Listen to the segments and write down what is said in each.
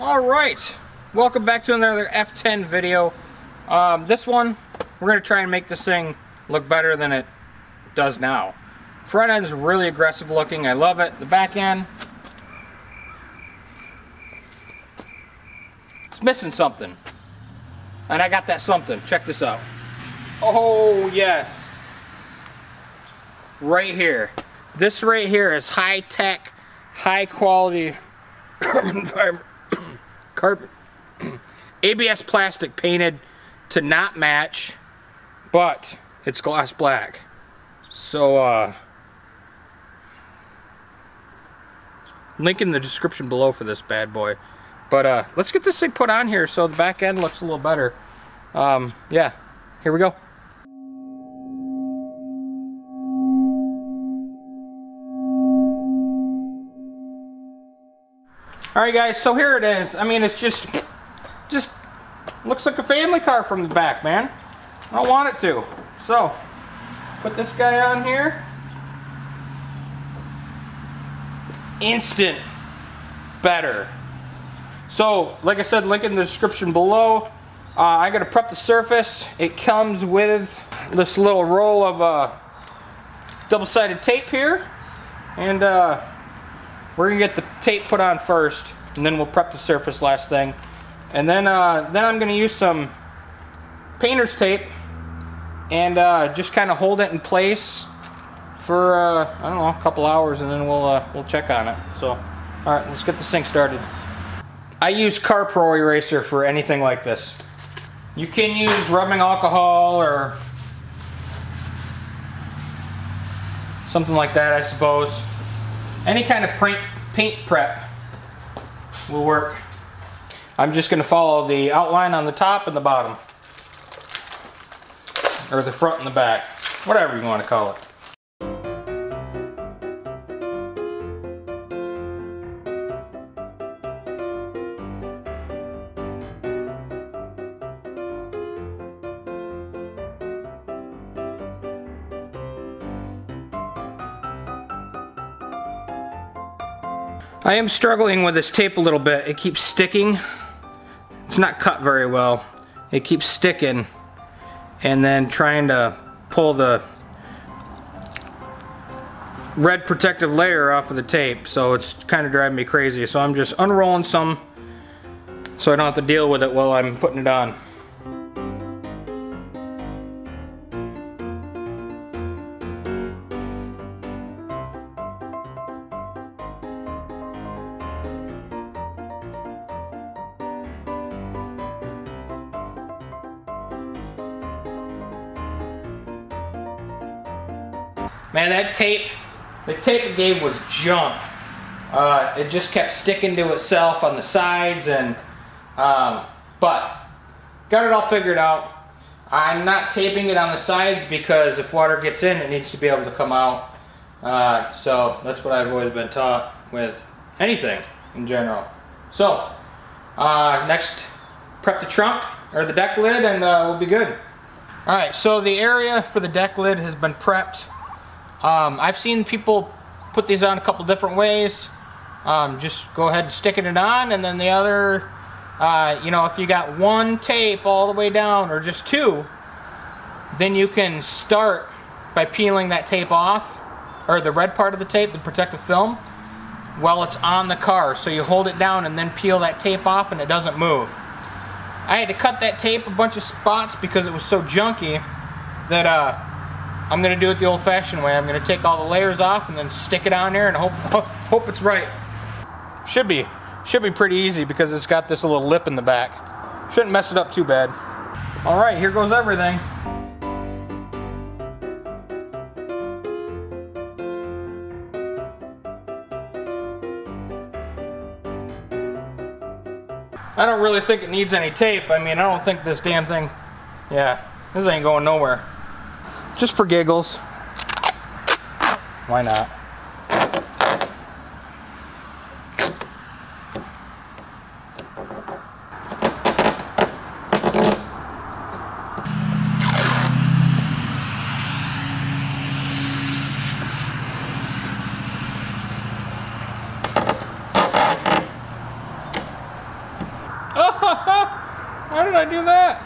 Alright, welcome back to another F10 video. This one, we're going to try and make this thing look better than it does now. Front end's really aggressive looking, I love it. The back end, it's missing something. And I got that something, check this out. Oh yes, right here. This right here is high-tech, high-quality carbon fiber, ABS plastic painted to not match, but it's gloss black. So, link in the description below for this bad boy. But let's get this thing put on here so the back end looks a little better. Yeah, here we go. Alright guys, so here it is. I mean, it's just looks like a family car from the back, man. I don't want it to. So, put this guy on here. Instant better. So, like I said, link in the description below. I gotta prep the surface. It comes with this little roll of double-sided tape here. And we're gonna get the tape put on first, and then we'll prep the surface last thing. And then I'm gonna use some painter's tape and just kind of hold it in place for I don't know, a couple hours, and then we'll check on it. So, all right, let's get this thing started. I use CarPro eraser for anything like this. You can use rubbing alcohol or something like that, I suppose. Any kind of paint prep will work. I'm just going to follow the outline on the top and the bottom. Or the front and the back. Whatever you want to call it. I am struggling with this tape a little bit. It keeps sticking. It's not cut very well. It keeps sticking and then trying to pull the red protective layer off of the tape. So it's kind of driving me crazy. So I'm just unrolling some so I don't have to deal with it while I'm putting it on. Man, that tape, the tape it gave was junk. It just kept sticking to itself on the sides, and but got it all figured out. I'm not taping it on the sides because if water gets in, it needs to be able to come out. So that's what I've always been taught with anything in general. So next, prep the trunk or the deck lid, and we'll be good. All right, so the area for the deck lid has been prepped. I've seen people put these on a couple different ways. Just go ahead and sticking it on, and then the other, you know, if you got one tape all the way down or just two, then you can start by peeling that tape off, or the red part of the tape, the protective film, while it's on the car. So you hold it down and then peel that tape off and it doesn't move. I had to cut that tape a bunch of spots because it was so junky that I'm going to do it the old-fashioned way. I'm going to take all the layers off and then stick it on there and hope it's right. Should be pretty easy because it's got this little lip in the back. Shouldn't mess it up too bad. All right, here goes everything. I don't really think it needs any tape. I mean, I don't think this damn thing, yeah, this ain't going nowhere. Just for giggles. Why not? Why did I do that?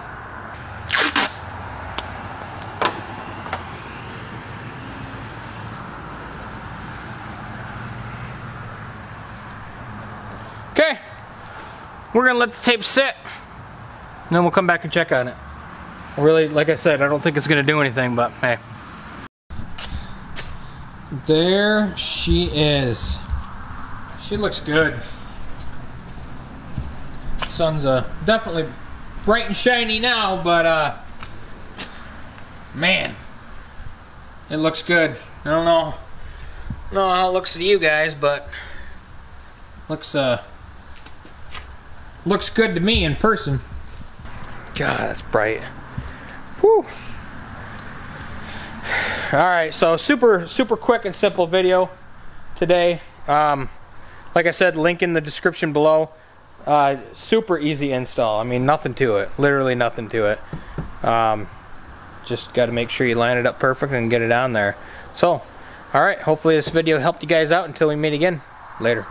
Okay, we're gonna let the tape sit, and then we'll come back and check on it. Really, like I said, I don't think it's gonna do anything, but hey. There she is. She looks good. Sun's definitely bright and shiny now, but man, it looks good. I don't know how it looks to you guys, but looks looks good to me in person. God, that's bright. Whew. All right, so super quick and simple video today. Like I said, link in the description below. Super easy install. I mean, nothing to it, literally nothing to it. Just got to make sure you line it up perfect and get it on there. So, all right, hopefully this video helped you guys out. Until we meet again, later.